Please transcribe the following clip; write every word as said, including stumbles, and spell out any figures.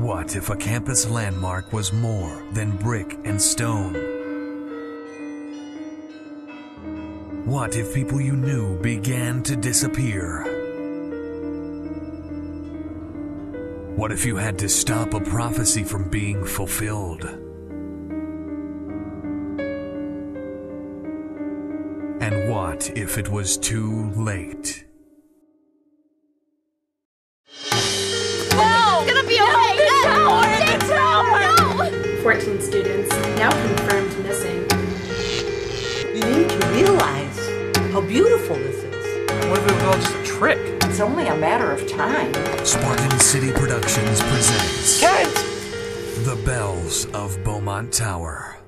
What if a campus landmark was more than brick and stone? What if people you knew began to disappear? What if you had to stop a prophecy from being fulfilled? And what if it was too late? fourteen students now confirmed missing. You need to realize how beautiful this is. What if it was just a trick? It's only a matter of time. Spartan City Productions presents Kids! The Bells of Beaumont Tower.